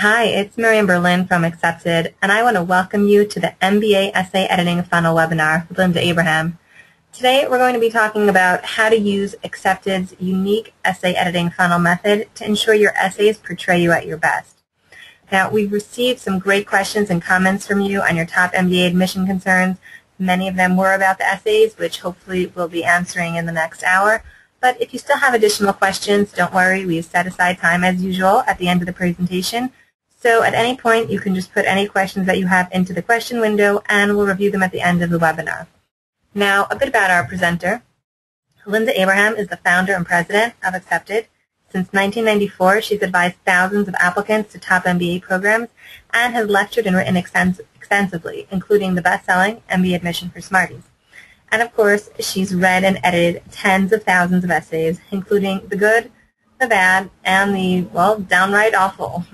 Hi, it's Miriam Berlin from Accepted, and I want to welcome you to the MBA Essay Editing Funnel webinar with Linda Abraham. Today we're going to be talking about how to use Accepted's unique essay editing funnel method to ensure your essays portray you at your best. Now, we've received some great questions and comments from you on your top MBA admission concerns. Many of them were about the essays, which hopefully we'll be answering in the next hour. But if you still have additional questions, don't worry, we've set aside time as usual at the end of the presentation. So at any point, you can just put any questions that you have into the question window, and we'll review them at the end of the webinar. Now, a bit about our presenter. Linda Abraham is the founder and president of Accepted. Since 1994, she's advised thousands of applicants to top MBA programs and has lectured and written extensively, including the best-selling MBA Admission for Smarties. And of course, she's read and edited tens of thousands of essays, including the good, the bad, and the, well, downright awful.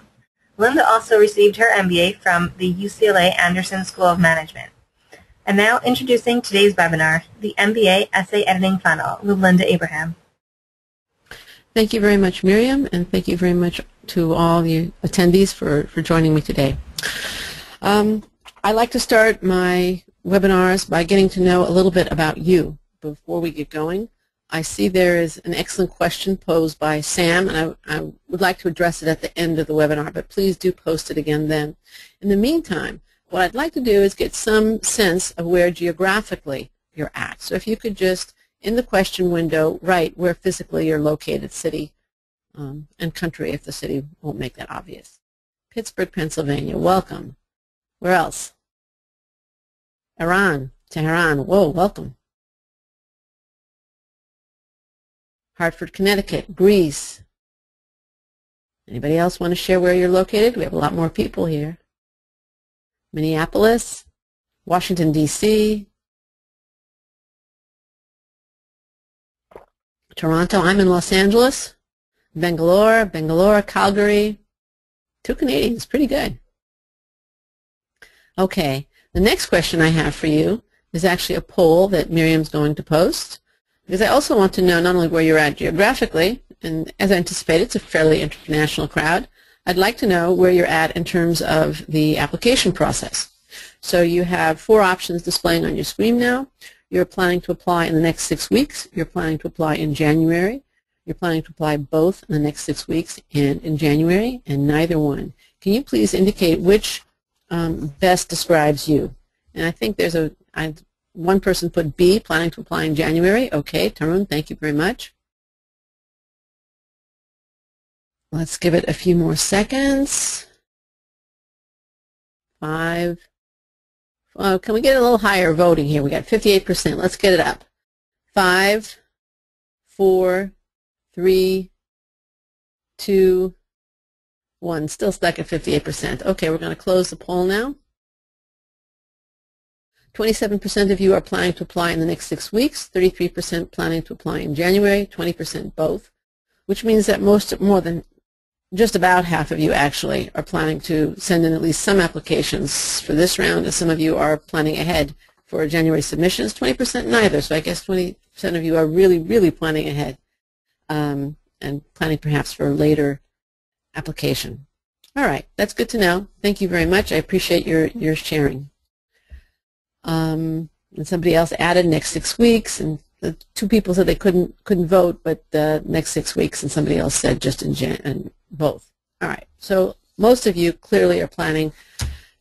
Linda also received her MBA from the UCLA Anderson School of Management. And now introducing today's webinar, the MBA Essay Editing Funnel with Linda Abraham. Thank you very much, Miriam, and thank you very much to all the attendees for joining me today. I like to start my webinars by getting to know a little bit about you before we get going. I see there is an excellent question posed by Sam, and I would like to address it at the end of the webinar, but please do post it again then. In the meantime, what I'd like to do is get some sense of where geographically you're at. So if you could just, in the question window, write where physically you're located, city and country, if the city won't make that obvious. Pittsburgh, Pennsylvania, welcome. Where else? Iran, Tehran, whoa, welcome. Hartford, Connecticut, Greece. Anybody else want to share where you're located? We have a lot more people here. Minneapolis, Washington, D.C., Toronto, I'm in Los Angeles, Bangalore, Calgary. 2 Canadians, pretty good. Okay, the next question I have for you is actually a poll that Miriam's going to post, because I also want to know not only where you're at geographically, and as I anticipate, it's a fairly international crowd. I'd like to know where you're at in terms of the application process. So you have 4 options displaying on your screen now. You're planning to apply in the next 6 weeks. You're planning to apply in January. You're planning to apply both in the next 6 weeks and in January, and neither one. Can you please indicate which best describes you? And I think there's one person put B, planning to apply in January. Okay, Tarun, thank you very much. Let's give it a few more seconds. 5. Oh, can we get a little higher voting here? We got 58%. Let's get it up. 5, 4, 3, 2, 1. Still stuck at 58%. Okay, we're going to close the poll now. 27% of you are planning to apply in the next 6 weeks, 33% planning to apply in January, 20% both, which means that more than just about half of you actually are planning to send in at least some applications for this round, and some of you are planning ahead for January submissions, 20% neither, so I guess 20% of you are really, really planning ahead and planning perhaps for later application. All right, that's good to know. Thank you very much. I appreciate your sharing. And somebody else added next 6 weeks, and the 2 people said they couldn't vote, but next 6 weeks, and somebody else said just in both. All right, so most of you clearly are planning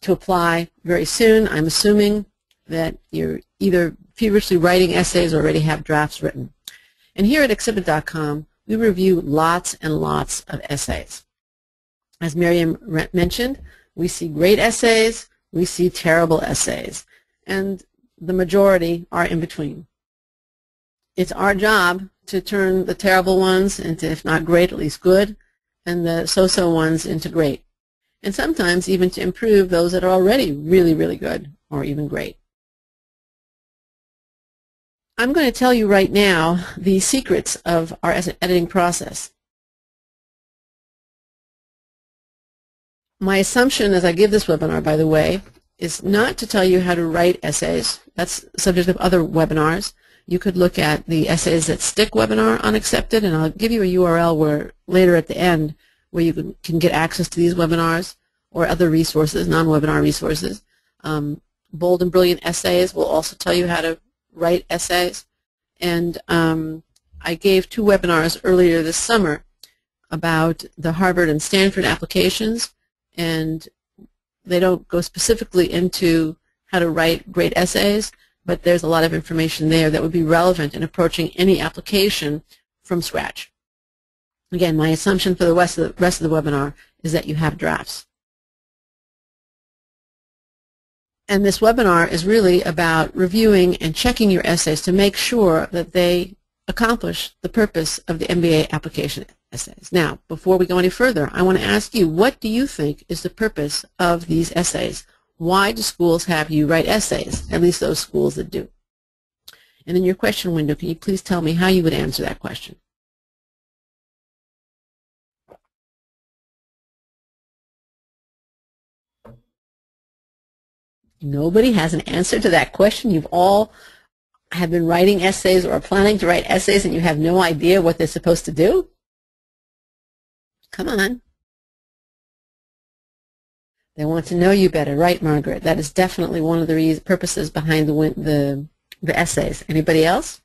to apply very soon. I'm assuming that you're either feverishly writing essays or already have drafts written. And here at Accepted.com, we review lots and lots of essays. As Miriam mentioned, we see great essays, we see terrible essays, and the majority are in between. It's our job to turn the terrible ones into, if not great, at least good, and the so-so ones into great, and sometimes even to improve those that are already really, really good or even great. I'm going to tell you right now the secrets of our editing process. My assumption as I give this webinar, by the way, is not to tell you how to write essays. That's subject of other webinars. You could look at the Essays That Stick webinar on Accepted, and I'll give you a URL where later at the end where you can get access to these webinars or other resources, non-webinar resources. Bold and Brilliant Essays will also tell you how to write essays. And I gave two webinars earlier this summer about the Harvard and Stanford applications, and they don't go specifically into how to write great essays, but there's a lot of information there that would be relevant in approaching any application from scratch. Again, my assumption for the rest of the webinar is that you have drafts. And this webinar is really about reviewing and checking your essays to make sure that they accomplish the purpose of the MBA application essays. Now, before we go any further, I want to ask you, what do you think is the purpose of these essays? Why do schools have you write essays, at least those schools that do? And in your question window, can you please tell me how you would answer that question? Nobody has an answer to that question. You've all have been writing essays or are planning to write essays and you have no idea what they're supposed to do? Come on. They want to know you better, right, Margaret? That is definitely one of the purposes behind the essays. Anybody else?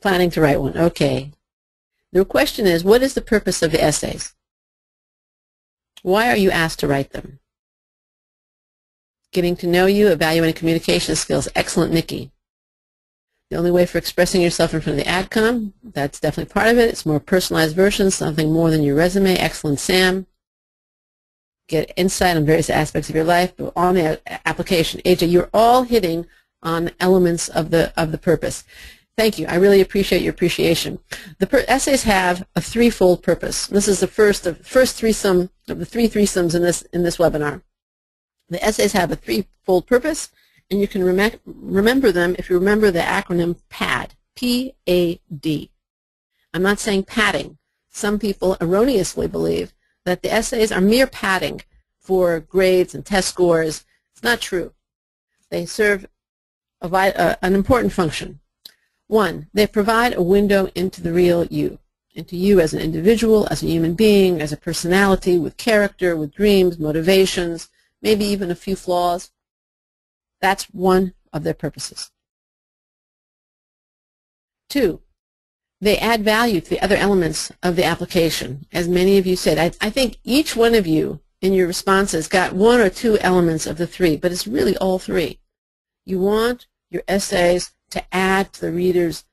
Planning to write one. Okay. The question is, what is the purpose of the essays? Why are you asked to write them? Getting to know you, evaluating communication skills. Excellent, Nikki. The only way for expressing yourself in front of the AdCom, that's definitely part of it. It's more personalized version, something more than your resume. Excellent, Sam. Get insight on various aspects of your life, but on the application. AJ, you're all hitting on elements of the purpose. Thank you. I really appreciate your appreciation. The essays have a threefold purpose. This is the first threesome of the three threesomes in this webinar. The essays have a threefold purpose, and you can remember them if you remember the acronym PAD, P-A-D. I'm not saying padding. Some people erroneously believe that the essays are mere padding for grades and test scores. It's not true. They serve an important function. One, they provide a window into the real you, into you as an individual, as a human being, as a personality with character, with dreams, motivations, maybe even a few flaws. That's one of their purposes. Two, they add value to the other elements of the application. As many of you said, I think each one of you in your responses got one or two elements of the three, but it's really all three. You want your essays to add to the reader's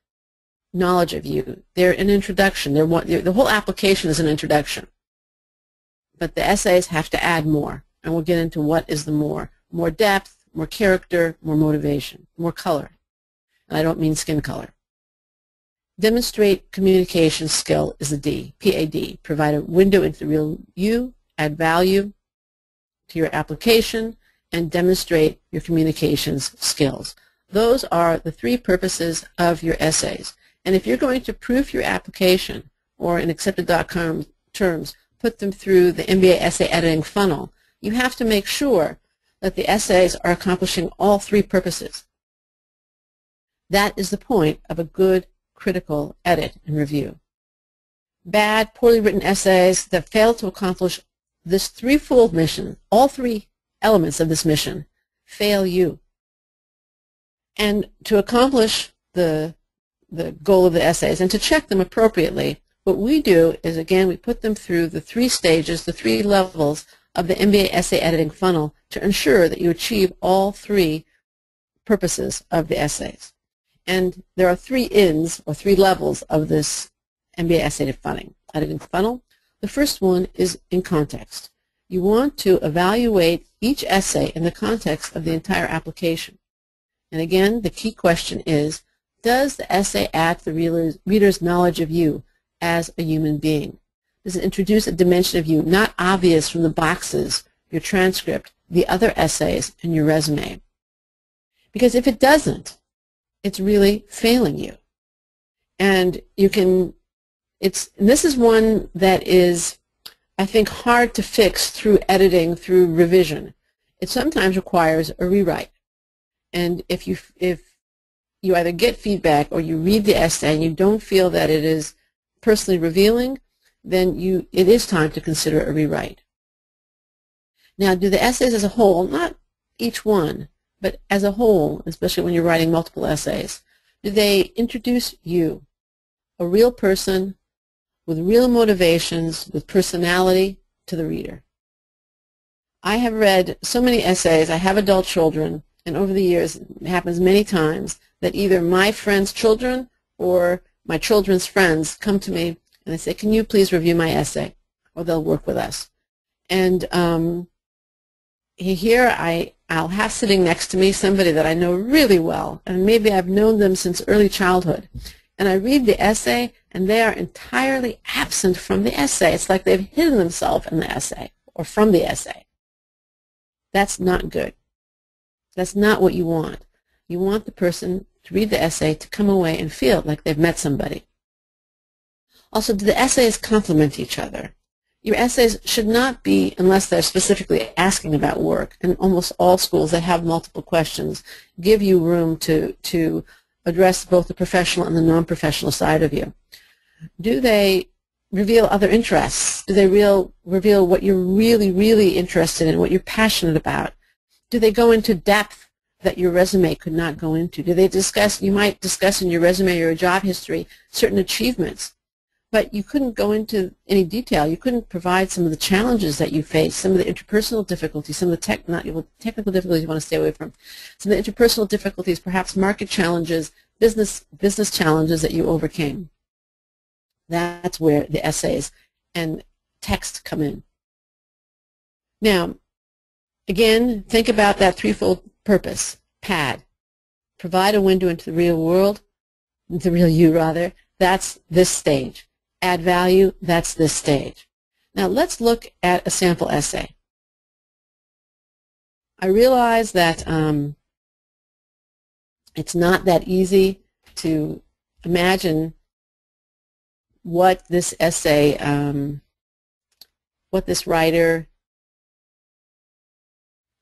knowledge of you. They're an introduction. The whole application is an introduction, but the essays have to add more. And we'll get into what is the more. More depth, more character, more motivation, more color. And I don't mean skin color. Demonstrate communication skill is a D, P-A-D. Provide a window into the real you, add value to your application, and demonstrate your communications skills. Those are the three purposes of your essays. And if you're going to proof your application, or in accepted.com terms, put them through the MBA essay editing funnel, you have to make sure that the essays are accomplishing all three purposes. That is the point of a good critical edit and review. Bad, poorly written essays that fail to accomplish this threefold mission, all three elements of this mission, fail you. And to accomplish the goal of the essays and to check them appropriately, what we do is, again, we put them through the three stages, the three levels of the MBA essay editing funnel to ensure that you achieve all three purposes of the essays. And there are three ends or three levels of this MBA essay editing funnel. The first one is in context. You want to evaluate each essay in the context of the entire application. And again, the key question is, does the essay add to the reader's knowledge of you as a human being? Does it introduce a dimension of you not obvious from the boxes, your transcript, the other essays, and your resume? Because if it doesn't, it's really failing you. And you can, this is one that is, I think, hard to fix through editing, through revision. It sometimes requires a rewrite. And if you either get feedback or you read the essay and you don't feel that it is personally revealing, then it is time to consider a rewrite. Now, do the essays as a whole, not each one, but as a whole, especially when you're writing multiple essays, do they introduce you, a real person with real motivations, with personality, to the reader? I have read so many essays. I have adult children, and over the years it happens many times that either my friend's children or my children's friends come to me and they say, can you please review my essay, or they'll work with us. And here I'll have sitting next to me somebody that I know really well, and maybe I've known them since early childhood, and I read the essay and they are entirely absent from the essay. It's like they've hidden themselves in the essay or from the essay. That's not good. That's not what you want. You want the person to read the essay to come away and feel like they've met somebody. Also, do the essays complement each other? Your essays should not be, unless they're specifically asking about work, and almost all schools that have multiple questions give you room to address both the professional and the non-professional side of you. Do they reveal other interests? Do they reveal what you're really, really interested in, what you're passionate about? Do they go into depth that your resume could not go into? Do they discuss, you might discuss in your resume or your job history certain achievements, but you couldn't go into any detail. You couldn't provide some of the challenges that you face, some of the interpersonal difficulties, some of the technical difficulties you want to stay away from, some of the interpersonal difficulties, perhaps market challenges, business challenges that you overcame. That's where the essays and text come in. Now, again, think about that threefold purpose. PAD. Provide a window into the real world, the real you rather. That's this stage. Add value. That's this stage. Now let's look at a sample essay. I realize that it's not that easy to imagine what this essay, what this writer,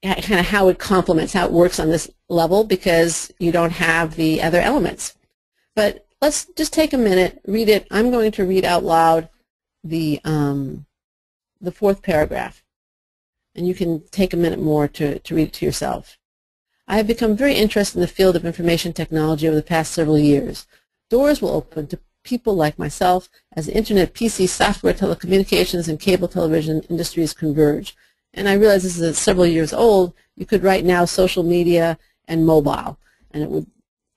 kind of how it complements, how it works on this level, because you don't have the other elements. But let's just take a minute, read it. I'm going to read out loud the fourth paragraph, and you can take a minute more to read it to yourself. I have become very interested in the field of information technology over the past several years. Doors will open to people like myself as the Internet, PC, software, telecommunications, and cable television industries converge. And I realize this is several years old. You could write now social media and mobile, and it would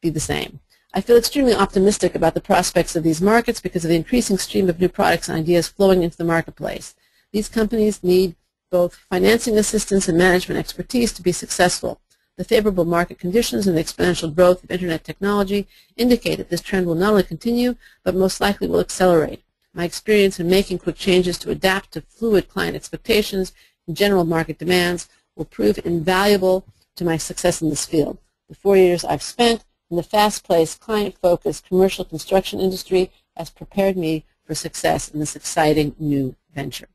be the same. I feel extremely optimistic about the prospects of these markets because of the increasing stream of new products and ideas flowing into the marketplace. These companies need both financing assistance and management expertise to be successful. The favorable market conditions and the exponential growth of Internet technology indicate that this trend will not only continue, but most likely will accelerate. My experience in making quick changes to adapt to fluid client expectations and general market demands will prove invaluable to my success in this field. The 4 years I've spent in the fast-paced, client-focused commercial construction industry has prepared me for success in this exciting new venture.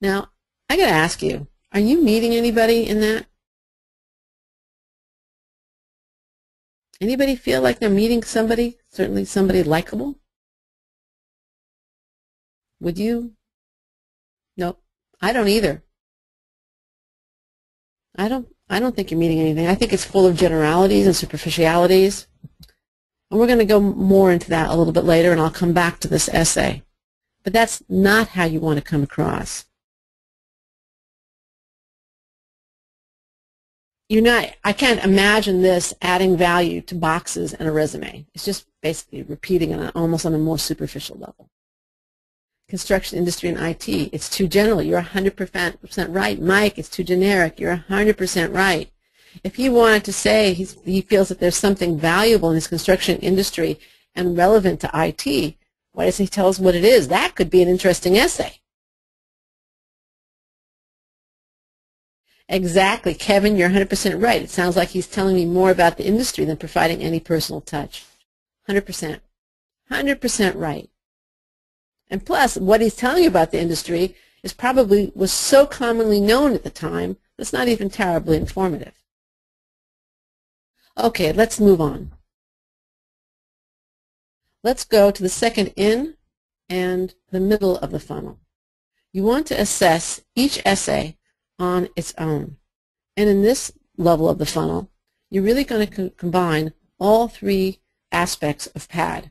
Now, I got to ask you, are you meeting anybody in that? Anybody feel like they're meeting somebody, certainly somebody likable? Would you? Nope. I don't either. I don't think you're meeting anything. I think it's full of generalities and superficialities. And we're going to go more into that a little bit later, and I'll come back to this essay. But that's not how you want to come across. You're not, I can't imagine this adding value to boxes and a resume. It's just basically repeating it almost on a more superficial level. Construction industry and IT, it's too general. You're 100% right. Mike, it's too generic. You're 100% right. If he wanted to say he feels that there's something valuable in his construction industry and relevant to IT, why doesn't he tell us what it is? That could be an interesting essay. Exactly, Kevin, you're 100% right. It sounds like he's telling me more about the industry than providing any personal touch. 100%. 100% right. And plus, what he's telling you about the industry is probably was so commonly known at the time, it's not even terribly informative. Okay, let's move on. Let's go to the second N, and the middle of the funnel. You want to assess each essay on its own. And in this level of the funnel, you're really going to combine all three aspects of PAD.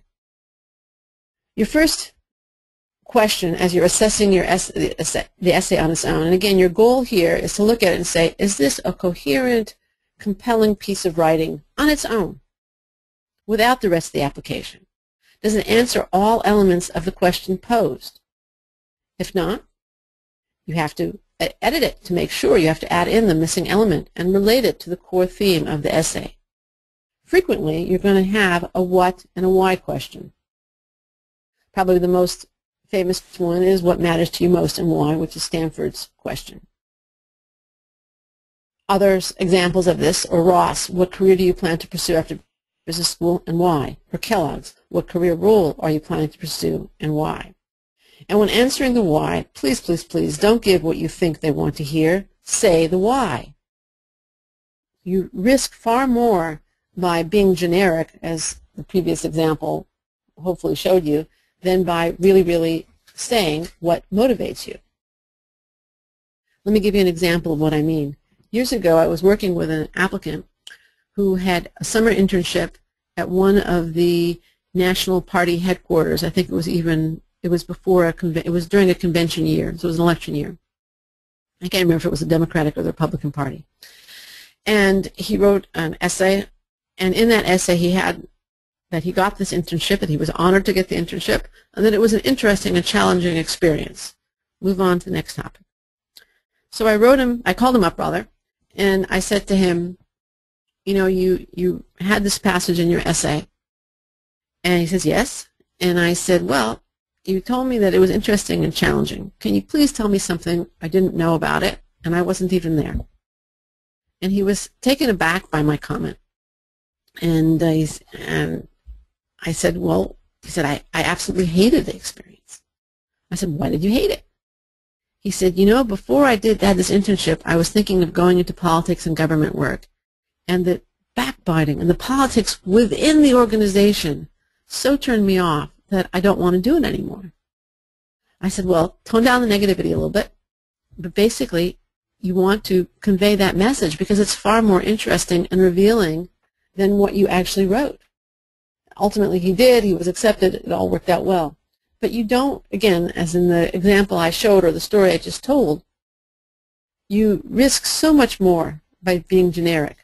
Your first question as you're assessing your the essay on its own, and again, your goal here is to look at it and say, is this a coherent, compelling piece of writing on its own without the rest of the application? Does it answer all elements of the question posed? If not, you have to edit it to make sure. You have to add in the missing element and relate it to the core theme of the essay. Frequently, you're going to have a what and a why question. Probably the most famous one is what matters to you most and why, which is Stanford's question. Other examples of this are Ross, what career do you plan to pursue after business school and why? Or Kellogg's, what career role are you planning to pursue and why? And when answering the why, please, please, please don't give what you think they want to hear. Say the why. You risk far more by being generic, as the previous example hopefully showed you, than by really, really saying what motivates you. Let me give you an example of what I mean. Years ago, I was working with an applicant who had a summer internship at one of the national party headquarters. I think it was during a convention year, so it was an election year. I can't remember if it was the Democratic or the Republican Party. And he wrote an essay, and in that essay he had that he got this internship, that he was honored to get the internship, and that it was an interesting and challenging experience. Move on to the next topic. So I called him up, rather, and I said to him, you know, you had this passage in your essay. And he says, yes. And I said, well, you told me that it was interesting and challenging. Can you please tell me something I didn't know about it, and I wasn't even there? And he was taken aback by my comment. And I said, well, he said, I absolutely hated the experience. I said, why did you hate it? He said, you know, before I had this internship, I was thinking of going into politics and government work, and the backbiting and the politics within the organization so turned me off that I don't want to do it anymore. I said, well, tone down the negativity a little bit, but basically you want to convey that message because it's far more interesting and revealing than what you actually wrote. Ultimately, he did. He was accepted. It all worked out well. But you don't, again, as in the example I showed or the story I just told, you risk so much more by being generic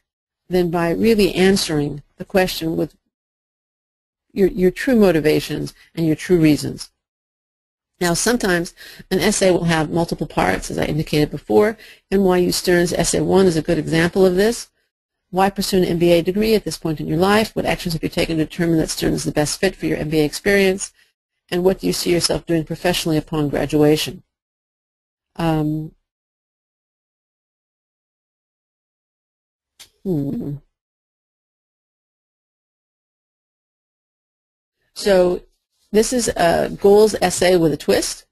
than by really answering the question with your true motivations and your true reasons. Now, sometimes an essay will have multiple parts, as I indicated before. NYU Stern's Essay 1 is a good example of this. Why pursue an MBA degree at this point in your life? What actions have you taken to determine that Stern is the best fit for your MBA experience? And what do you see yourself doing professionally upon graduation? So this is a goals essay with a twist,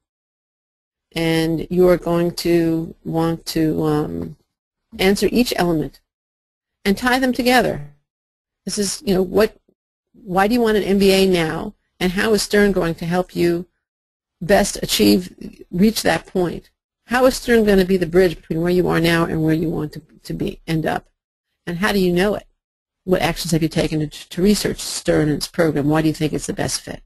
and you are going to want to answer each element and tie them together. This is, you know, why do you want an MBA now, and how is Stern going to help you best reach that point? How is Stern going to be the bridge between where you are now and where you want to end up? And how do you know it? What actions have you taken to research Stern and its program? Why do you think it's the best fit?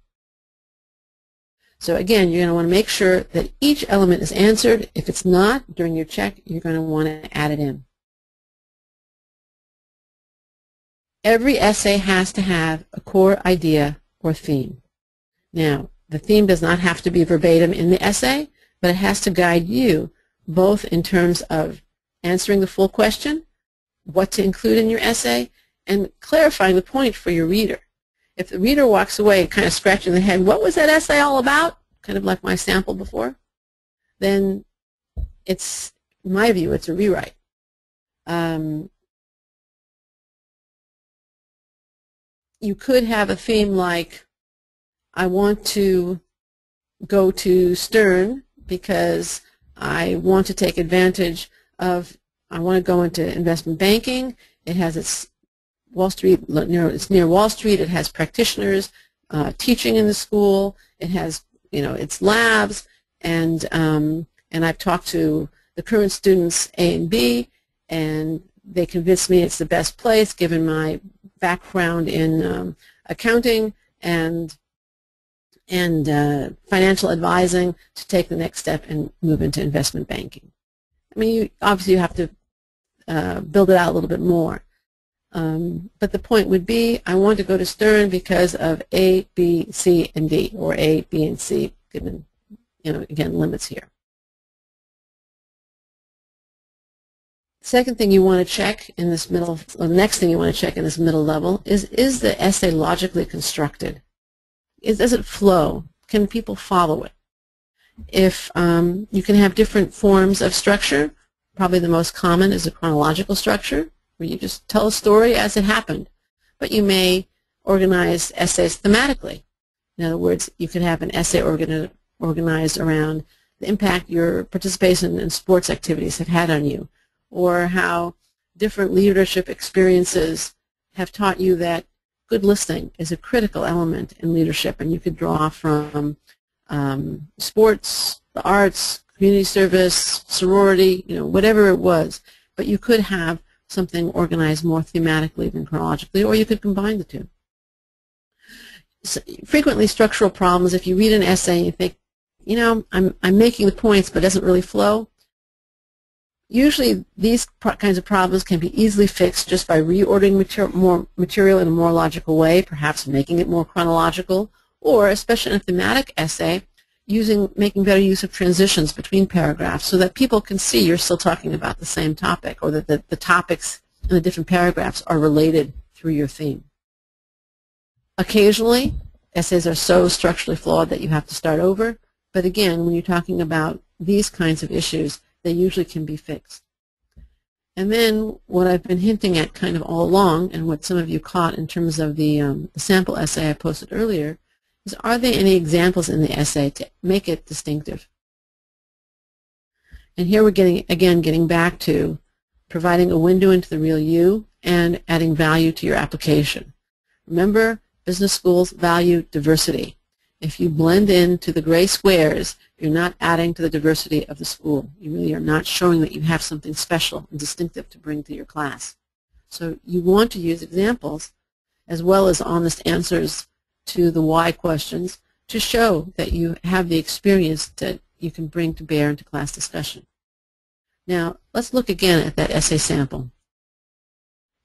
So again, you're going to want to make sure that each element is answered. If it's not, during your check, you're going to want to add it in. Every essay has to have a core idea or theme. Now, the theme does not have to be verbatim in the essay, but it has to guide you both in terms of answering the full question, what to include in your essay, and clarifying the point for your reader. If the reader walks away kind of scratching their head, what was that essay all about? Kind of like my sample before. Then it's, in my view, it's a rewrite. You could have a theme like, I want to go to Stern because I want to take advantage of, I want to go into investment banking. It has its Wall Street, it's near Wall Street. It has practitioners teaching in the school. It has its labs, and I've talked to the current students A and B, and they convinced me it's the best place given my background in accounting and financial advising to take the next step and move into investment banking. I mean, obviously you have to build it out a little bit more. But the point would be I want to go to Stern because of A, B, C, and D, or A, B, and C, given, again, limits here. Second thing you want to check in this middle, or the next thing you want to check in this middle level is the essay logically constructed? Does it flow? Can people follow it? If you can have different forms of structure, probably the most common is a chronological structure, where you just tell a story as it happened. But you may organize essays thematically. In other words, you could have an essay organized around the impact your participation in sports activities have had on you, or how different leadership experiences have taught you that good listening is a critical element in leadership, and you could draw from sports, the arts, community service, sorority, whatever it was. But you could have something organized more thematically than chronologically, or you could combine the two. So frequently structural problems, if you read an essay and you think, I'm making the points but it doesn't really flow, usually these kinds of problems can be easily fixed just by reordering more material in a more logical way, perhaps making it more chronological, or especially in a thematic essay, making better use of transitions between paragraphs so that people can see you're still talking about the same topic, or that the topics in the different paragraphs are related through your theme. Occasionally, essays are so structurally flawed that you have to start over, but again, when you're talking about these kinds of issues, they usually can be fixed. And then what I've been hinting at kind of all along, and what some of you caught in terms of the sample essay I posted earlier, is are there any examples in the essay to make it distinctive? And here we're getting back to providing a window into the real you and adding value to your application. Remember, business schools value diversity. If you blend into the gray squares, you're not adding to the diversity of the school. You really are not showing that you have something special and distinctive to bring to your class. So you want to use examples as well as honest answers to the why questions to show that you have the experience that you can bring to bear into class discussion. Now, let's look again at that essay sample.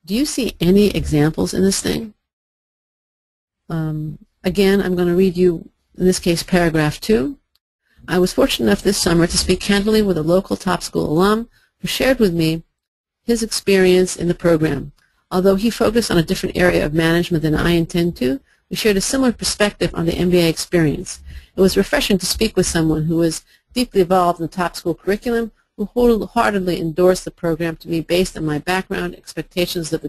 Do you see any examples in this thing? Again, I'm going to read you, in this case, paragraph 2. I was fortunate enough this summer to speak candidly with a local top school alum who shared with me his experience in the program. Although he focused on a different area of management than I intend to, we shared a similar perspective on the MBA experience. It was refreshing to speak with someone who was deeply involved in the top school curriculum, who wholeheartedly endorsed the program to me based on my background, expectations of the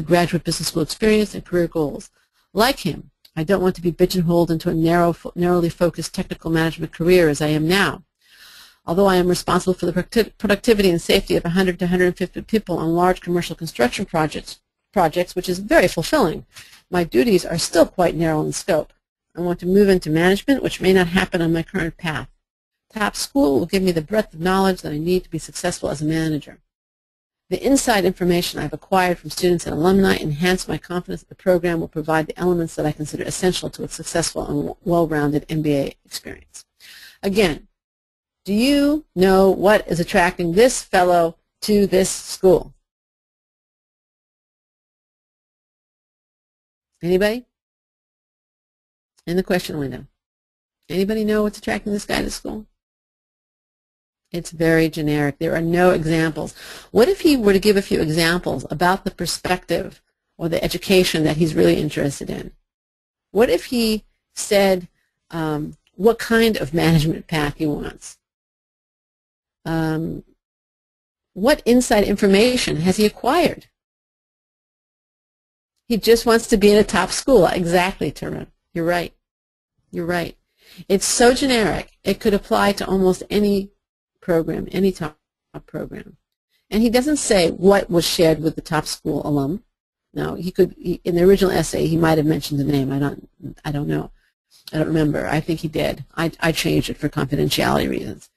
graduate business school experience, and career goals. Like him, I don't want to be pigeonholed into a narrowly focused technical management career as I am now. Although I am responsible for the productivity and safety of 100 to 150 people on large commercial construction projects, which is very fulfilling, my duties are still quite narrow in scope. I want to move into management, which may not happen on my current path. Top school will give me the breadth of knowledge that I need to be successful as a manager. The inside information I've acquired from students and alumni enhance my confidence that the program will provide the elements that I consider essential to a successful and well-rounded MBA experience. Again, do you know what is attracting this fellow to this school? Anybody? In the question window. Anybody know what's attracting this guy to school? It's very generic. There are no examples. What if he were to give a few examples about the perspective or the education that he's really interested in? What if he said what kind of management path he wants? What inside information has he acquired? He just wants to be in a top school. Exactly, Tarun. You're right. You're right. It's so generic. It could apply to almost any program, any top program. And he doesn't say what was shared with the top school alum, Now he could, in the original essay, he might have mentioned the name. I don't know. I don't remember. I think he did. I changed it for confidentiality reasons.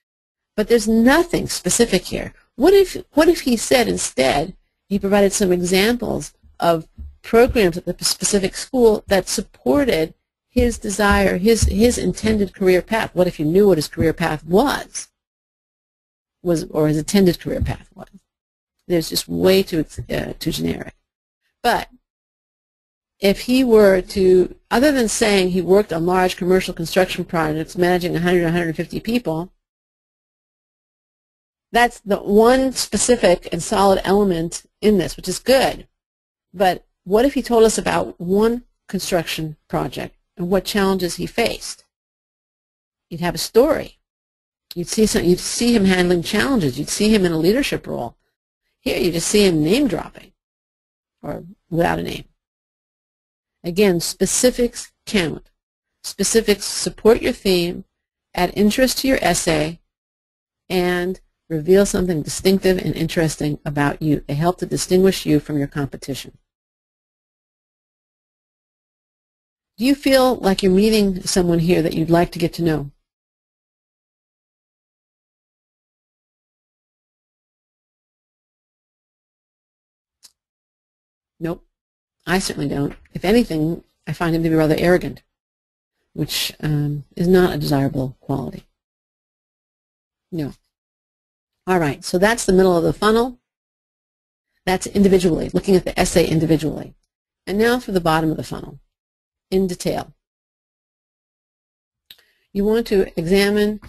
But there's nothing specific here. What if he said instead, he provided some examples of programs at the specific school that supported his desire, his intended career path? What if you knew what his career path was or his intended career path was? There's just way too generic. But if he were to, other than saying he worked on large commercial construction projects managing 100 to 150 people, that's the one specific and solid element in this, which is good. But what if he told us about one construction project and what challenges he faced? You'd have a story. You'd see him handling challenges. You'd see him in a leadership role. Here you just see him name dropping or without a name. Again, specifics count. Specifics support your theme, add interest to your essay, and reveal something distinctive and interesting about you. They help to distinguish you from your competition. Do you feel like you're meeting someone here that you'd like to get to know? Nope. I certainly don't. If anything, I find him to be rather arrogant, which is not a desirable quality. No. All right, so that's the middle of the funnel. That's individually, looking at the essay individually. And now for the bottom of the funnel, in detail. You want to examine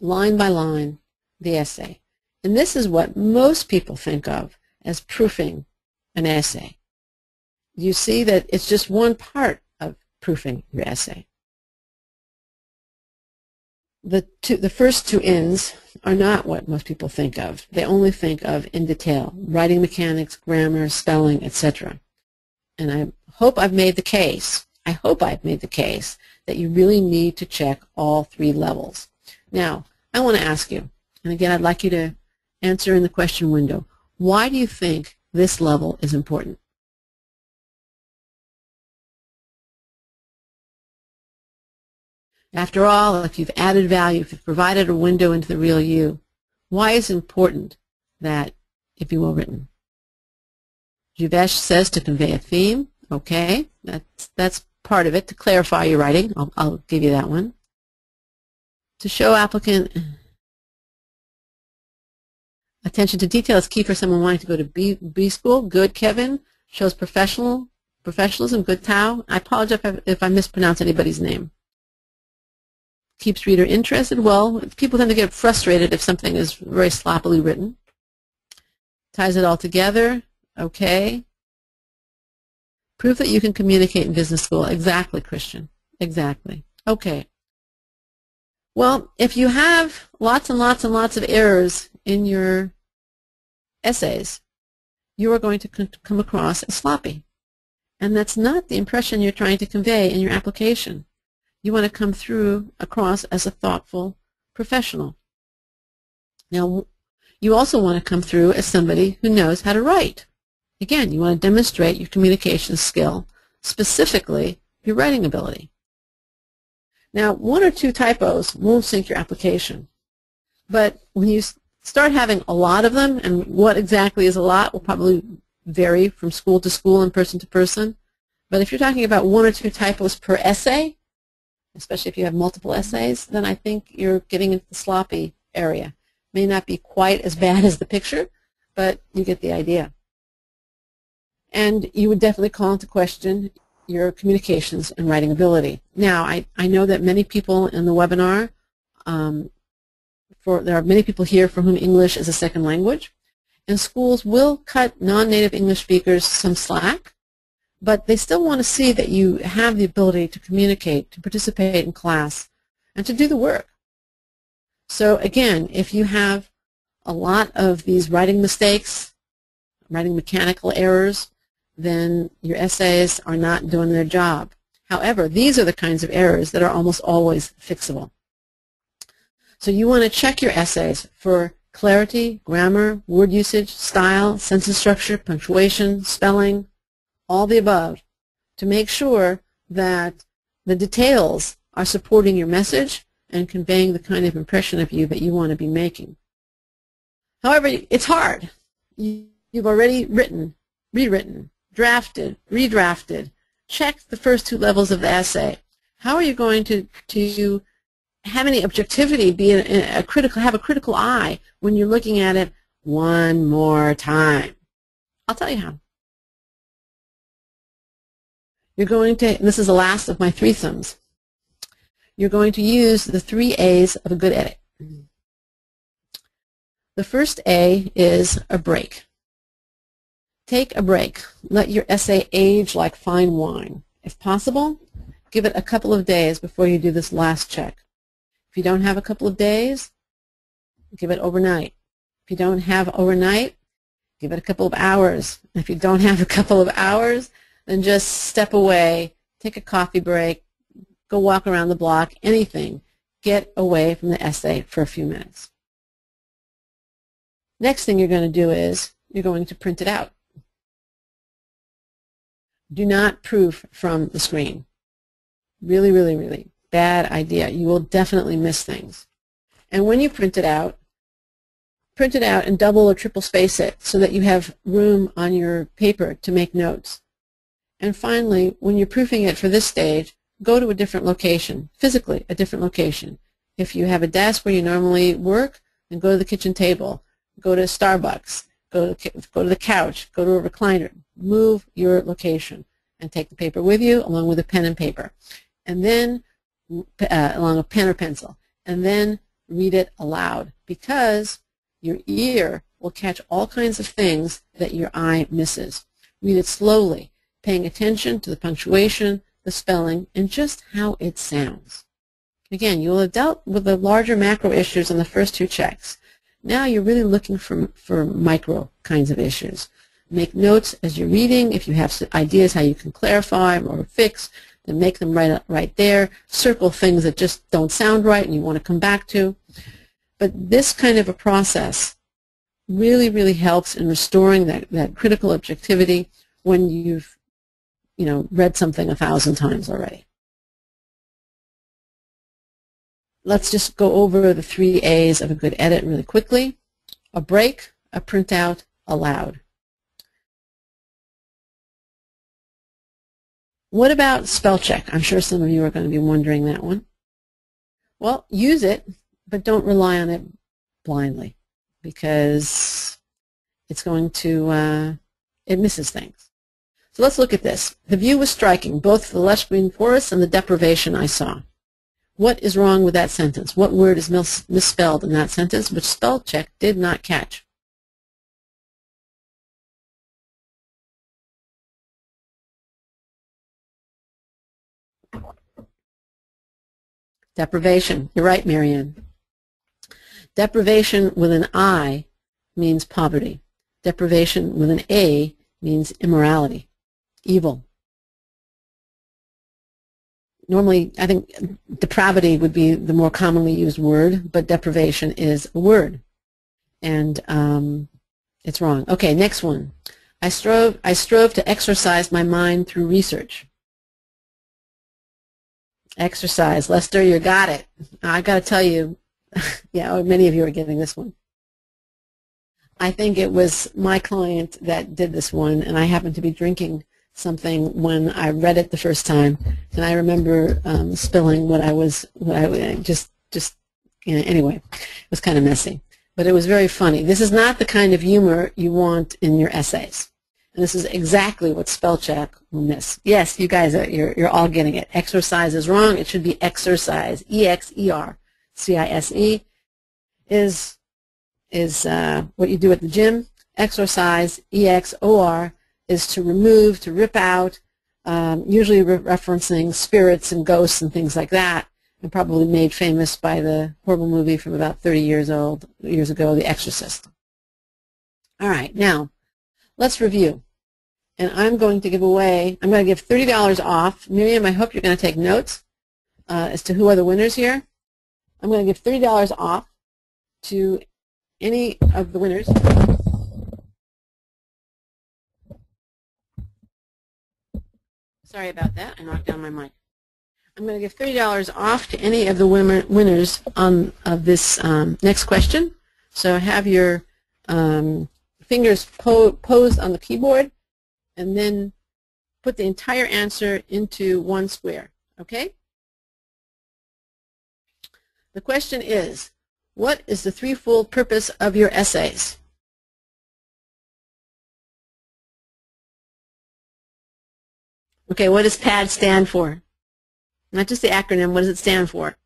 line by line the essay. And this is what most people think of as proofing an essay. You see that it's just one part of proofing your essay. The first two ends are not what most people think of. They only think of in detail, writing mechanics, grammar, spelling, etc. And I hope I've made the case. I hope I've made the case that you really need to check all three levels. Now, I want to ask you, and again, I'd like you to answer in the question window, why do you think this level is important? After all, if you've added value, if you've provided a window into the real you, why is it important that it be well written? Juvesh says to convey a theme. Okay, that's part of it, to clarify your writing. I'll give you that one. To show applicant attention to detail is key for someone wanting to go to B school. Good, Kevin. Shows professionalism. Good, Tao. I apologize if I mispronounce anybody's name. Keeps reader interested. Well, people tend to get frustrated if something is very sloppily written. Ties it all together. Okay. Proof that you can communicate in business school. Exactly, Christian. Exactly. Okay. Well, if you have lots and lots and lots of errors in your essays, you are going to come across as sloppy. And that's not the impression you're trying to convey in your application. You want to come across as a thoughtful professional. Now, you also want to come through as somebody who knows how to write. Again, you want to demonstrate your communication skill, specifically your writing ability. Now, one or two typos won't sink your application. But when you start having a lot of them, and what exactly is a lot will probably vary from school to school and person to person. But if you're talking about one or two typos per essay, especially if you have multiple essays, then I think you're getting into the sloppy area. May not be quite as bad as the picture, but you get the idea. And you would definitely call into question your communications and writing ability. Now, I know that many people in the webinar, there are many people here for whom English is a second language, and schools will cut non-native English speakers some slack. But they still want to see that you have the ability to communicate, to participate in class, and to do the work. So again, if you have a lot of these writing mistakes, writing mechanical errors, then your essays are not doing their job. However, these are the kinds of errors that are almost always fixable. So you want to check your essays for clarity, grammar, word usage, style, sentence structure, punctuation, spelling, all the above, to make sure that the details are supporting your message and conveying the kind of impression of you that you want to be making. However, it's hard. You've already written, rewritten, drafted, redrafted. Check the first two levels of the essay. How are you going to have any objectivity, have a critical eye when you're looking at it one more time? I'll tell you how. You're going to, and this is the last of my threesomes, you're going to use the 3 A's of a good edit. The first A is a break. Take a break. Let your essay age like fine wine. If possible, give it a couple of days before you do this last check. If you don't have a couple of days, give it overnight. If you don't have overnight, give it a couple of hours. If you don't have a couple of hours, then just step away, take a coffee break, go walk around the block, anything. Get away from the essay for a few minutes. Next thing you're going to do is you're going to print it out. Do not proof from the screen. Really, really, really bad idea. You will definitely miss things. And when you print it out and double or triple space it so that you have room on your paper to make notes. And finally, when you're proofing it for this stage, go to a different location, physically a different location. If you have a desk where you normally work, then go to the kitchen table, go to Starbucks, go to the couch, go to a recliner. Move your location and take the paper with you along with a pen and paper. And then along a pen or pencil. And then read it aloud because your ear will catch all kinds of things that your eye misses. Read it slowly, paying attention to the punctuation, the spelling, and just how it sounds. Again, you will have dealt with the larger macro issues on the first two checks. Now you're really looking for micro kinds of issues. Make notes as you're reading. If you have ideas how you can clarify or fix, then make them right there. Circle things that just don't sound right and you want to come back to. But this kind of a process really, really helps in restoring that critical objectivity when you've read something 1,000 times already. Let's just go over the 3 A's of a good edit really quickly. A break, a printout, aloud. What about spell check? I'm sure some of you are going to be wondering that one. Well, use it, but don't rely on it blindly because it's going to, it misses things. So let's look at this. The view was striking, both the lush green forest and the deprivation I saw. What is wrong with that sentence? What word is misspelled in that sentence, which spell check did not catch? Deprivation. You're right, Miriam. Deprivation with an I means poverty. Deprivation with an A means immorality. Evil. Normally, I think depravity would be the more commonly used word, but deprivation is a word, and it's wrong. Okay, next one. I strove to exercise my mind through research. Exercise. Lester, you got it. I got to tell you, yeah, many of you are getting this one. I think it was my client that did this one, and I happened to be drinking something when I read it the first time, and I remember spilling anyway, it was kind of messy, but it was very funny. This is not the kind of humor you want in your essays, and this is exactly what spell check will miss. Yes, you guys are, you're all getting it. Exercise is wrong. It should be exercise. E-X-E-R-C-I-S-E is what you do at the gym. Exercise, E-X-O-R, is to remove, to rip out, usually referencing spirits and ghosts and things like that, and probably made famous by the horrible movie from about 30 years ago, The Exorcist. All right, now let's review. And I'm going to give $30 off. Miriam, I hope you're going to take notes as to who are the winners here. I'm going to give $30 off to any of the winners. Sorry about that. I knocked down my mic. I'm going to give $30 off to any of the winners of this next question. So have your fingers posed on the keyboard and then put the entire answer into one square. Okay? The question is, what is the threefold purpose of your essays? Okay, what does PAD stand for? Not just the acronym, what does it stand for?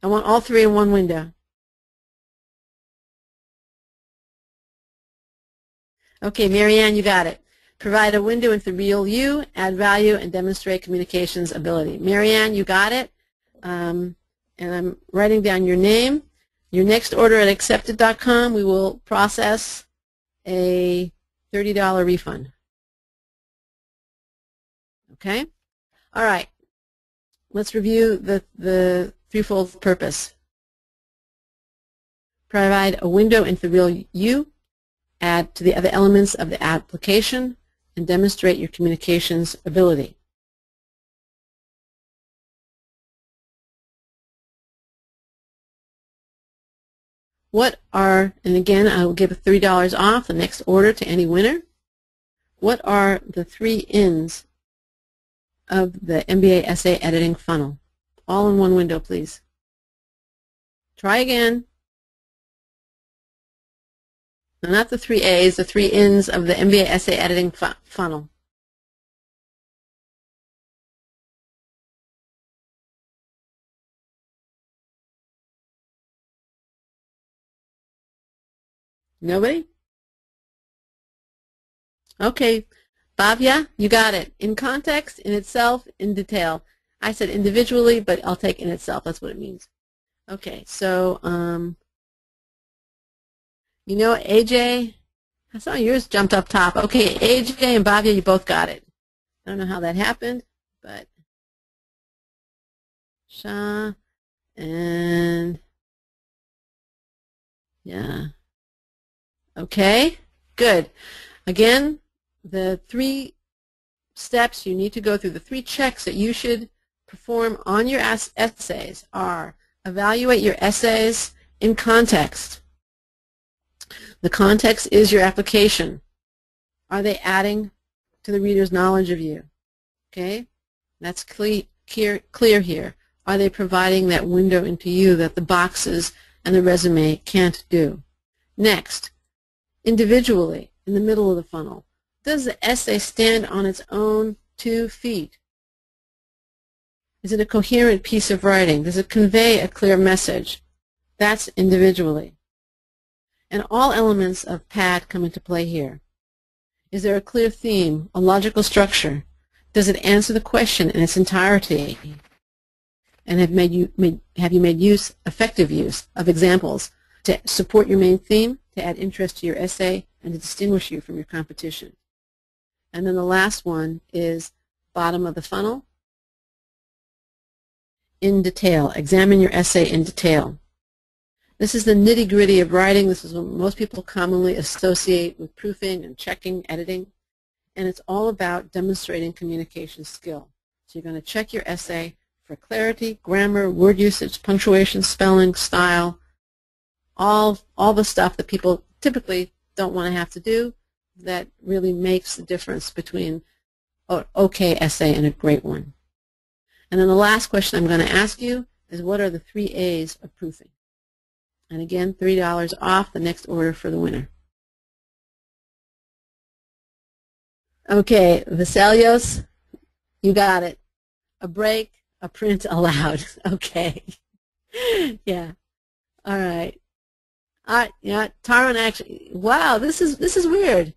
I want all three in one window. Okay, Marianne, you got it. Provide a window into the real you, add value, and demonstrate communications ability. Marianne, you got it. And I'm writing down your name. Your next order at accepted.com, we will process a $30 refund. Okay? All right. Let's review the threefold purpose. Provide a window into the real you, add to the other elements of the application, and demonstrate your communications ability. What are, and again, I will give $3 off the next order to any winner. What are the three ends of the MBA essay editing funnel? All in one window, please. Try again. No, not the three A's, the three ends of the MBA essay editing funnel. Nobody? Okay. Bhavya, you got it. In context, in itself, in detail. I said individually, but I'll take in itself. That's what it means. Okay. So, you know, AJ, I saw yours jumped up top. Okay, AJ and Bhavya, you both got it. I don't know how that happened, but Shah and, yeah. Okay, good. Again, the three steps you need to go through, the three checks that you should perform on your essays are evaluate your essays in context. The context is your application. Are they adding to the reader's knowledge of you? Okay, that's clear here. Are they providing that window into you that the boxes and the resume can't do? Next. Individually, in the middle of the funnel. Does the essay stand on its own 2 feet? Is it a coherent piece of writing? Does it convey a clear message? That's individually. And all elements of PAD come into play here. Is there a clear theme, a logical structure? Does it answer the question in its entirety? And have you made use, effective use, of examples to support your main theme, to add interest to your essay, and to distinguish you from your competition? And then the last one is bottom of the funnel. In detail. Examine your essay in detail. This is the nitty-gritty of writing. This is what most people commonly associate with proofing and checking, editing. And it's all about demonstrating communication skill. So you're going to check your essay for clarity, grammar, word usage, punctuation, spelling, style, all the stuff that people typically don't want to have to do that really makes the difference between an okay essay and a great one. And then the last question I'm going to ask you is, what are the three A's of proofing? And again, $3 off the next order for the winner. Okay, Veselios, you got it. A break, a print allowed. Okay. Yeah. All right. Yeah, Tarun actually. Wow, this is weird.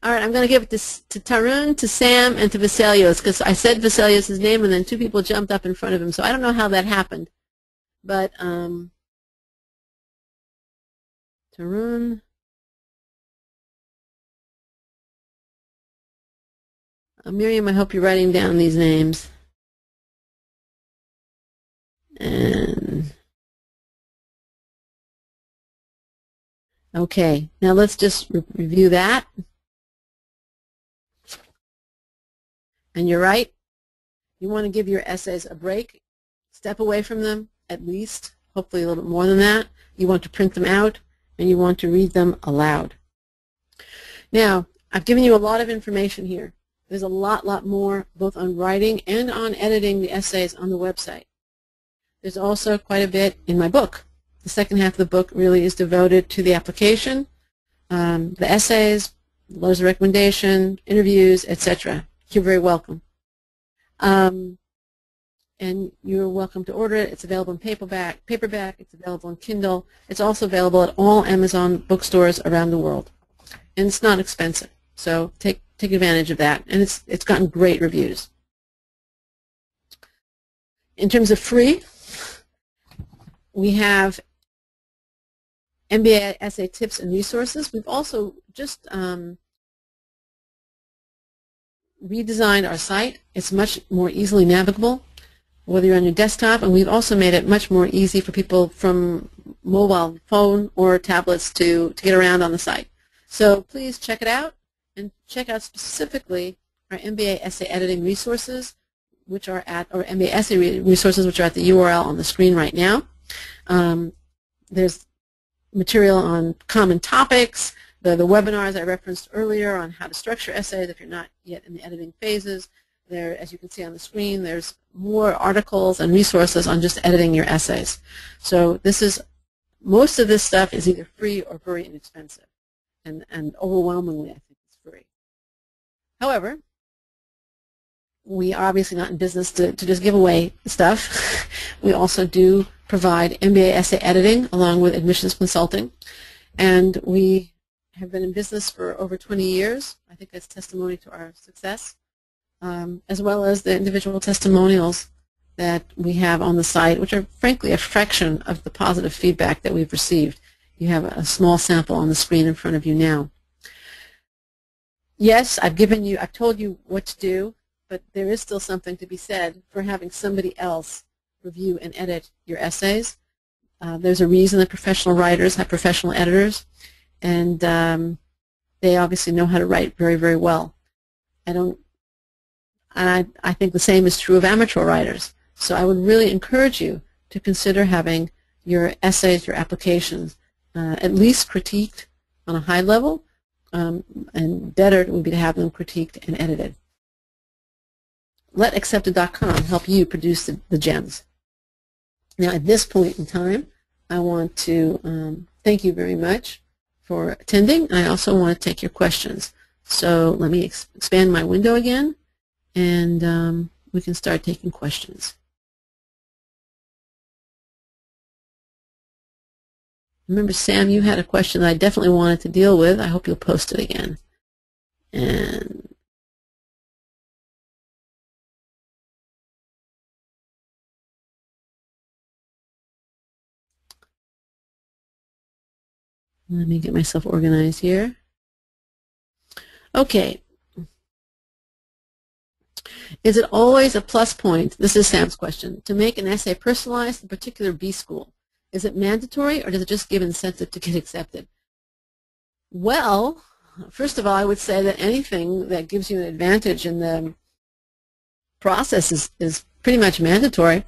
All right, I'm going to give it to Tarun, to Sam, and to Veselios, because I said Veselios' name, and then two people jumped up in front of him. So I don't know how that happened, but Tarun. Miriam, I hope you're writing down these names. And. Okay, now let's just review that. And you're right. You want to give your essays a break. Step away from them, at least, hopefully a little bit more than that. You want to print them out, and you want to read them aloud. Now, I've given you a lot of information here. There's a lot more, both on writing and on editing the essays on the website. There's also quite a bit in my book. The second half of the book really is devoted to the application, the essays, letters of recommendation, interviews, etc. You're very welcome. And you're welcome to order it. It's available in paperback, it's available on Kindle. It's also available at all Amazon bookstores around the world. And it's not expensive, so take advantage of that. And it's gotten great reviews. In terms of free, we have MBA essay tips and resources. We've also just redesigned our site. It's much more easily navigable, whether you're on your desktop, and we've also made it much more easy for people from mobile phone or tablets to get around on the site. So please check it out, and check out specifically our MBA essay editing resources, which are at, or MBA essay resources, which are at the URL on the screen right now. There's material on common topics, the webinars I referenced earlier on how to structure essays if you're not yet in the editing phases. There, as you can see on the screen, there's more articles and resources on just editing your essays. So this is, most of this stuff is either free or very inexpensive, and overwhelmingly I think it's free. However, we are obviously not in business to just give away stuff. We also do provide MBA essay editing along with admissions consulting, and we have been in business for over 20 years. I think that's testimony to our success, as well as the individual testimonials that we have on the site, which are frankly a fraction of the positive feedback that we've received. You have a small sample on the screen in front of you now. Yes, I've told you what to do, but there is still something to be said for having somebody else review and edit your essays. There's a reason that professional writers have professional editors, and they obviously know how to write very, very well. I think the same is true of amateur writers. So I would really encourage you to consider having your essays, your applications, at least critiqued on a high level, and better it would be to have them critiqued and edited. Let Accepted.com help you produce the gems. Now, at this point in time, I want to thank you very much for attending. I also want to take your questions. So let me expand my window again, and we can start taking questions. Remember, Sam, you had a question that I definitely wanted to deal with. I hope you'll post it again. And let me get myself organized here. Okay. Is it always a plus point, this is Sam's question, to make an essay personalized to a particular B school? Is it mandatory, or does it just give incentive to get accepted? Well, first of all, I would say that anything that gives you an advantage in the process is pretty much mandatory.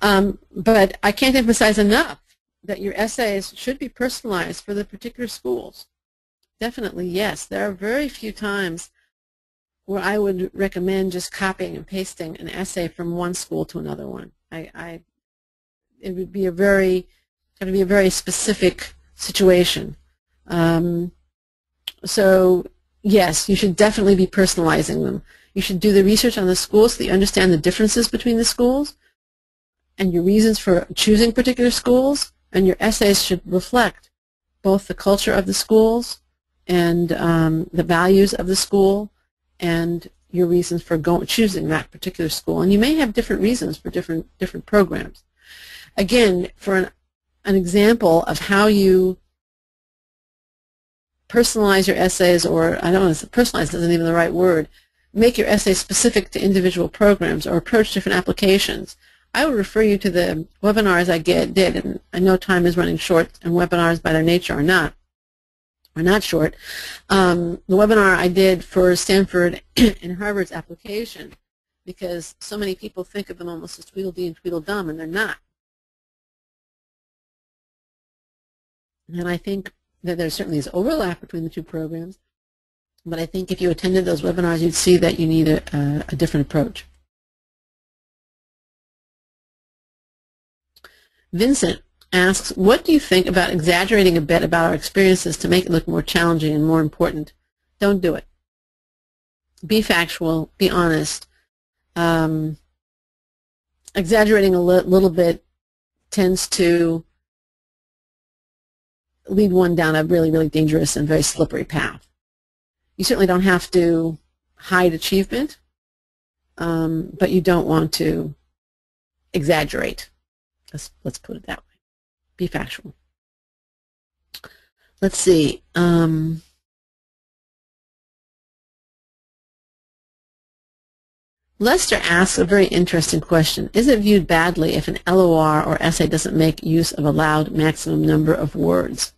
But I can't emphasize enough that your essays should be personalized for the particular schools. Definitely, yes. There are very few times where I would recommend just copying and pasting an essay from one school to another one. It would be a very specific situation. So yes, you should definitely be personalizing them. You should do the research on the schools so you understand the differences between the schools and your reasons for choosing particular schools, and your essays should reflect both the culture of the schools and the values of the school and your reasons for choosing that particular school. And you may have different reasons for different programs. Again, for an example of how you personalize your essays, or I don't know, personalize isn't even the right word, make your essays specific to individual programs or approach different applications, I would refer you to the webinars I did, and I know time is running short, and webinars by their nature are not. are not short. The webinar I did for Stanford and Harvard's application, because so many people think of them almost as Tweedledee and Tweedledum, and they're not. And I think that there certainly is overlap between the two programs, but I think if you attended those webinars, you'd see that you need a different approach. Vincent asks, what do you think about exaggerating a bit about our experiences to make it look more challenging and more important? Don't do it. Be factual. Be honest. Exaggerating a little bit tends to lead one down a really, really dangerous and very slippery path. You certainly don't have to hide achievement, but you don't want to exaggerate. Let's put it that way. Be factual. Let's see. Lester asks a very interesting question. Is it viewed badly if an LOR or essay doesn't make use of allowed maximum number of words?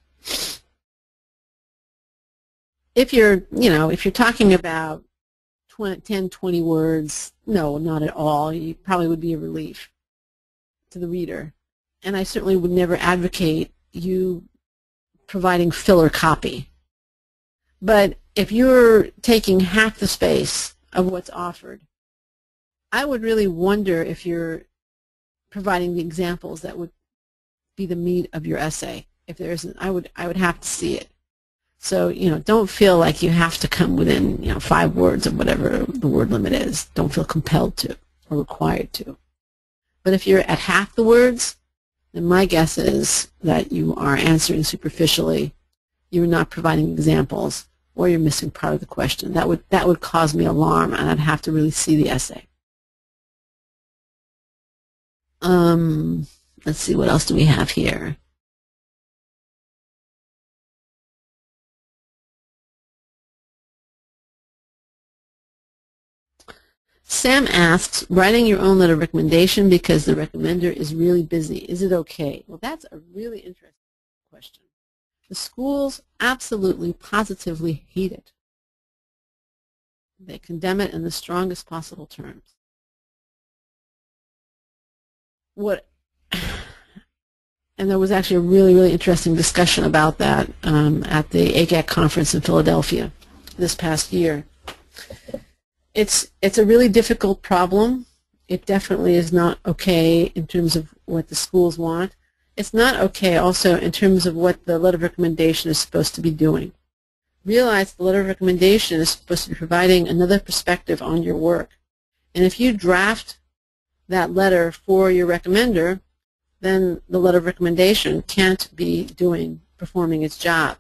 If you're, you know, if you're talking about 10, 20 words, no, not at all. You probably would be a relief to the reader, and I certainly would never advocate you providing filler copy. But if you're taking half the space of what's offered, I would really wonder if you're providing the examples that would be the meat of your essay. If there isn't, I would have to see it. So, you know, don't feel like you have to come within, you know, 5 words of whatever the word limit is. Don't feel compelled to or required to. But if you're at half the words, then my guess is that you are answering superficially, you're not providing examples, or you're missing part of the question. That would cause me alarm, and I'd have to really see the essay. Let's see, what else do we have here? Sam asks, writing your own letter of recommendation because the recommender is really busy. Is it okay? Well, that's a really interesting question. The schools absolutely, positively hate it. They condemn it in the strongest possible terms. And there was actually a really, really interesting discussion about that at the ACAC conference in Philadelphia this past year. It's a really difficult problem. It definitely is not okay in terms of what the schools want. It's not okay also in terms of what the letter of recommendation is supposed to be doing. Realize the letter of recommendation is supposed to be providing another perspective on your work. And if you draft that letter for your recommender, then the letter of recommendation can't be performing its job.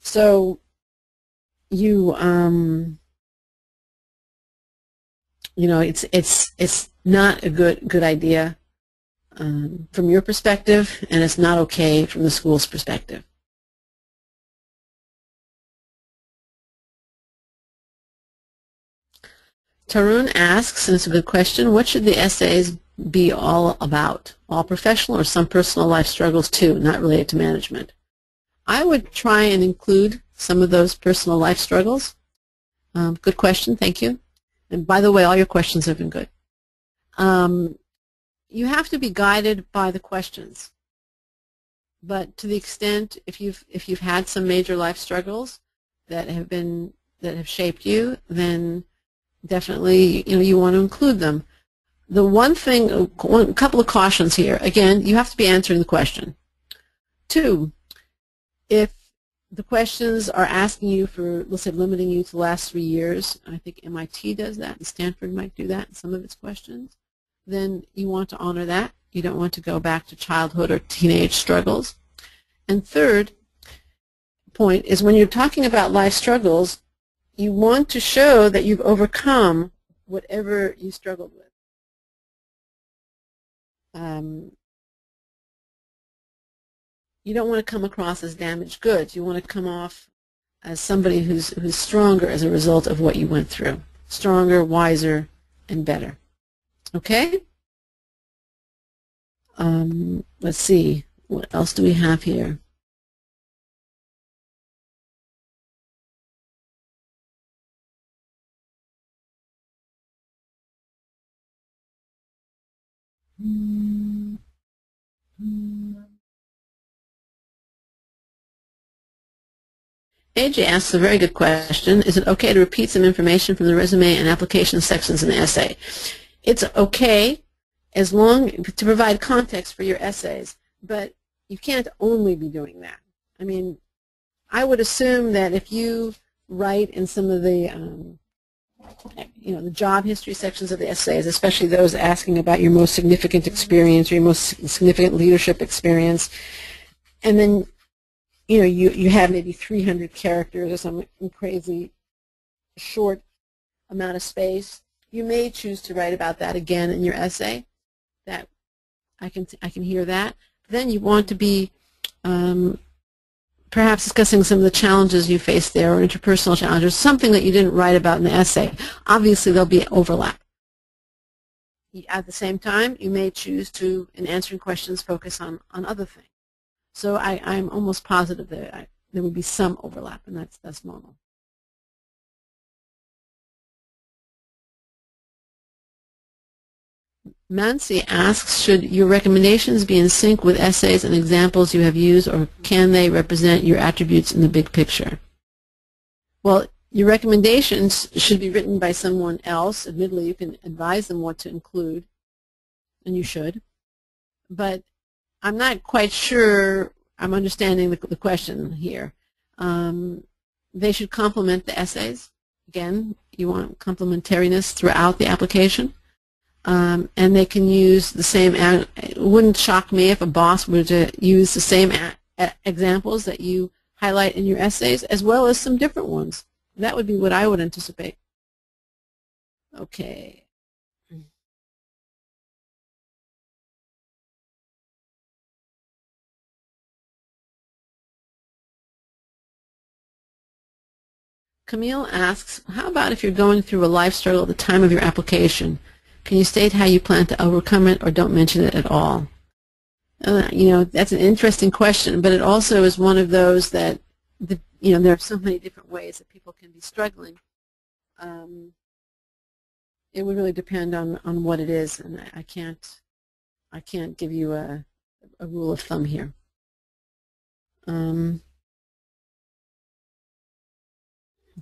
So you you know, it's not a good idea from your perspective, and it's not okay from the school's perspective. Tarun asks, and it's a good question, what should the essays be all about? All professional or some personal life struggles too, not related to management? I would try and include some of those personal life struggles. Good question, thank you. And by the way, all your questions have been good. You have to be guided by the questions. But to the extent, if you've had some major life struggles that have shaped you, then definitely, you know, you want to include them. The one thing, a couple of cautions here. Again, you have to be answering the question. 2, if the questions are asking you for, let's say, limiting you to the last 3 years, I think MIT does that, and Stanford might do that in some of its questions, then you want to honor that. You don't want to go back to childhood or teenage struggles. And 3rd point is, when you're talking about life struggles, you want to show that you've overcome whatever you struggled with. You don't want to come across as damaged goods. You want to come off as somebody who's stronger as a result of what you went through. Stronger, wiser, and better. Okay? Let's see. What else do we have here? AJ asks a very good question. Is it okay to repeat some information from the resume and application sections in the essay? It's okay as long to provide context for your essays, but you can't only be doing that. I mean, I would assume that if you write in some of the, the job history sections of the essays, especially those asking about your most significant experience or your most significant leadership experience, and then you have maybe 300 characters or some crazy short amount of space, you may choose to write about that again in your essay. That I can hear that. Then you want to be perhaps discussing some of the challenges you faced there, or interpersonal challenges, something that you didn't write about in the essay. Obviously, there'll be overlap. At the same time, you may choose to, in answering questions, focus on other things. So I'm almost positive that there would be some overlap, and that's normal. Mansi asks, should your recommendations be in sync with essays and examples you have used, or can they represent your attributes in the big picture? Well, your recommendations should be written by someone else. Admittedly, you can advise them what to include, and you should. But I'm not quite sure I'm understanding the question here. They should complement the essays. Again, you want complementariness throughout the application. And they can use the same, it wouldn't shock me if a boss were to use the same examples that you highlight in your essays, as well as some different ones. That would be what I would anticipate. Okay. Camille asks, how about if you're going through a life struggle at the time of your application? Can you state how you plan to overcome it, or don't mention it at all? That's an interesting question, but it also is one of those that, there are so many different ways that people can be struggling. It would really depend on what it is, and I can't give you a rule of thumb here. Let's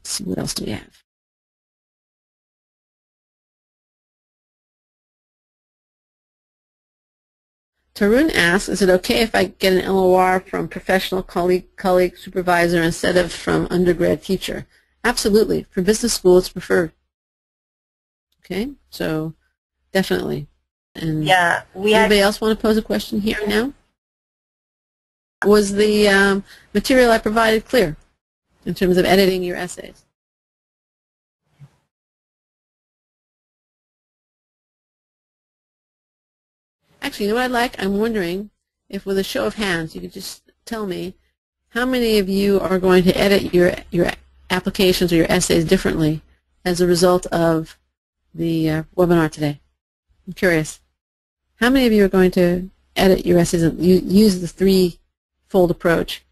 see, what else do we have? Tarun asks, is it okay if I get an LOR from professional colleague, supervisor, instead of from undergrad teacher? Absolutely. For business school, it's preferred. Okay, so definitely. And yeah, anybody else want to pose a question here now? Was the material I provided clear in terms of editing your essays? Actually, you know what I'd like? I'm wondering if, with a show of hands, you could just tell me how many of you are going to edit your applications or your essays differently as a result of the webinar today. I'm curious. How many of you are going to edit your essays and use the three-fold approach?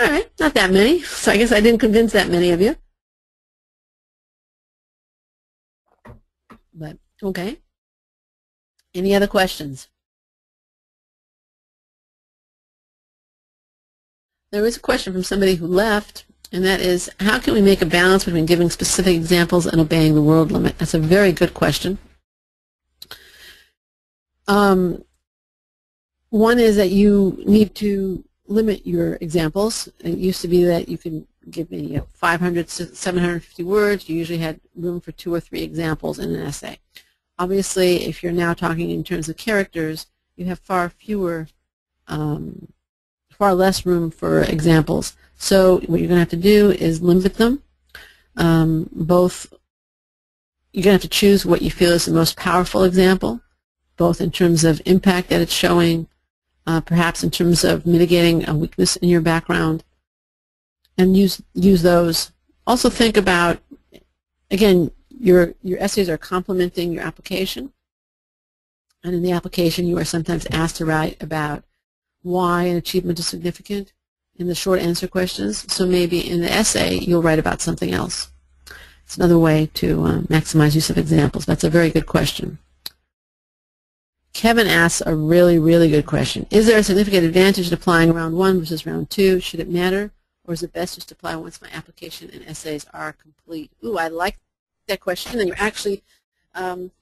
All right, not that many. So I guess I didn't convince that many of you. But okay. Any other questions? There is a question from somebody who left, and that is, how can we make a balance between giving specific examples and obeying the word limit? That's a very good question. One is that you need to limit your examples. It used to be that you can give me 500 to 750 words. You usually had room for 2 or 3 examples in an essay. Obviously, if you're now talking in terms of characters, you have far fewer, far less room for examples. So what you're going to have to do is limit them. You're going to have to choose what you feel is the most powerful example, both in terms of impact that it's showing, perhaps in terms of mitigating a weakness in your background, and use those. Also think about, again, your essays are complementing your application, and in the application you are sometimes asked to write about why an achievement is significant in the short answer questions, so maybe in the essay you'll write about something else. It's another way to maximize use of examples. That's a very good question. Kevin asks a really, really good question. Is there a significant advantage in applying round one versus round two? Should it matter? Or is it best just to apply once my application and essays are complete? Ooh, I like that question. And you're actually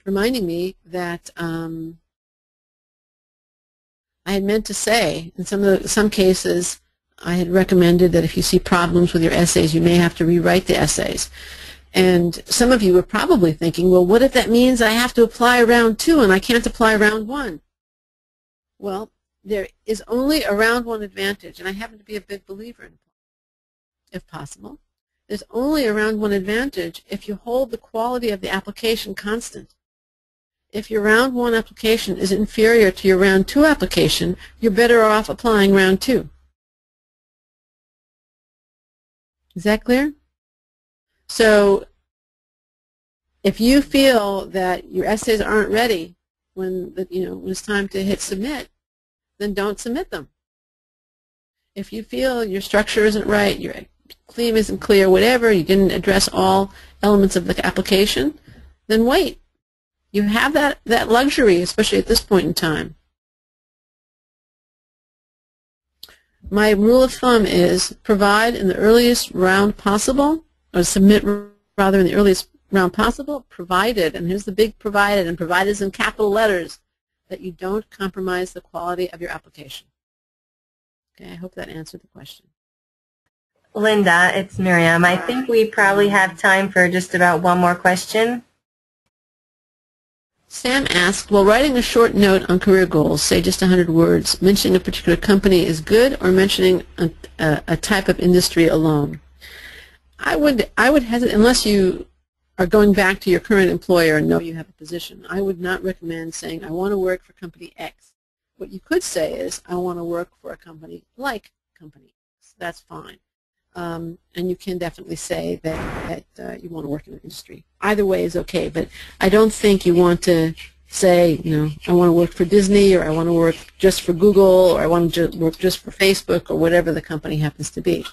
reminding me that I had meant to say, in some cases, I had recommended that if you see problems with your essays, you may have to rewrite the essays. And some of you were probably thinking, well, what if that means I have to apply round two and I can't apply round one? Well, there is only a round one advantage, and I happen to be a big believer in it, if possible. There's only a round one advantage if you hold the quality of the application constant. If your round one application is inferior to your round two application, you're better off applying round two. Is that clear? So if you feel that your essays aren't ready when it's time to hit submit, then don't submit them. If you feel your structure isn't right, your theme isn't clear, whatever, you didn't address all elements of the application, then wait. You have that luxury, especially at this point in time. My rule of thumb is provide in the earliest round possible, or submit rather in the earliest round possible, provided, and here's the big provided, and provided is in capital letters, that you don't compromise the quality of your application. Okay, I hope that answered the question. Linda, it's Miriam. I think we probably have time for just about one more question. Sam asked, will writing a short note on career goals, say just 100 words, mentioning a particular company is good, or mentioning a type of industry alone? I would hesitate, unless you are going back to your current employer and know you have a position, I would not recommend saying, I want to work for company X. What you could say is, I want to work for a company like company X. That's fine. And you can definitely say that you want to work in an industry. Either way is okay, but I don't think you want to say, I want to work for Disney, or I want to work just for Google, or I want to work just for Facebook, or whatever the company happens to be.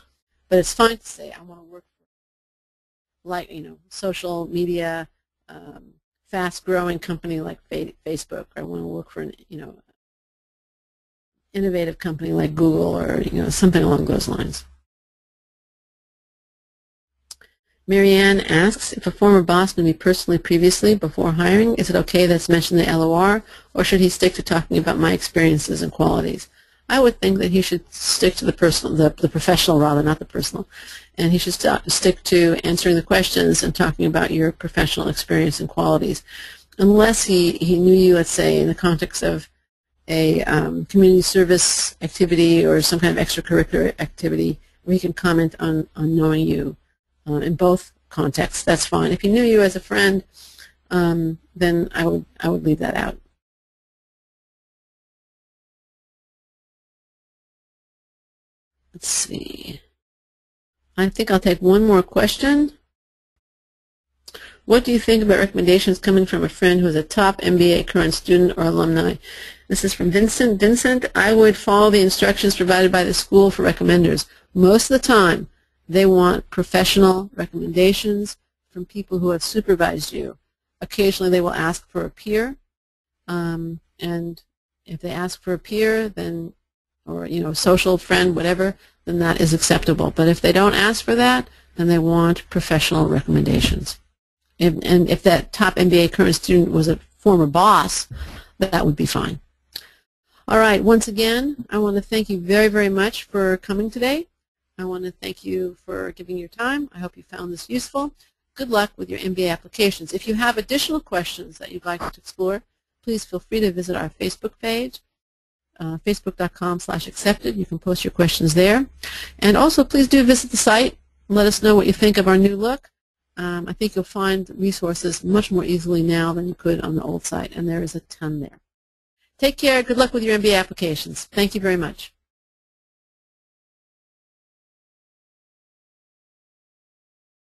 But it's fine to say, I want to work for, like, social media, fast-growing company like Facebook. Or I want to work for, innovative company like Google, or, something along those lines. Marianne asks, if a former boss knew me personally previously before hiring, is it okay that's mentioned in the LOR, or should he stick to talking about my experiences and qualities? I would think that he should stick to the personal, the professional rather, not the personal, and he should stick to answering the questions and talking about your professional experience and qualities, unless he knew you, let's say, in the context of a community service activity or some kind of extracurricular activity where he can comment on knowing you. In both contexts, that's fine. If he knew you as a friend, then I would leave that out. Let's see. I think I'll take one more question. What do you think about recommendations coming from a friend who is a top MBA current student or alumni? This is from Vincent. Vincent, I would follow the instructions provided by the school for recommenders. Most of the time, they want professional recommendations from people who have supervised you. Occasionally they will ask for a peer, and if they ask for a peer, then, or social friend, whatever, then that is acceptable. But if they don't ask for that, then they want professional recommendations. And if that top MBA current student was a former boss, that would be fine. All right, once again, I want to thank you very, very much for coming today. I want to thank you for giving your time. I hope you found this useful. Good luck with your MBA applications. If you have additional questions that you'd like to explore, please feel free to visit our Facebook page, facebook.com/accepted. You can post your questions there. And also, please do visit the site and let us know what you think of our new look. I think you'll find resources much more easily now than you could on the old site, and there is a ton there. Take care. Good luck with your MBA applications. Thank you very much.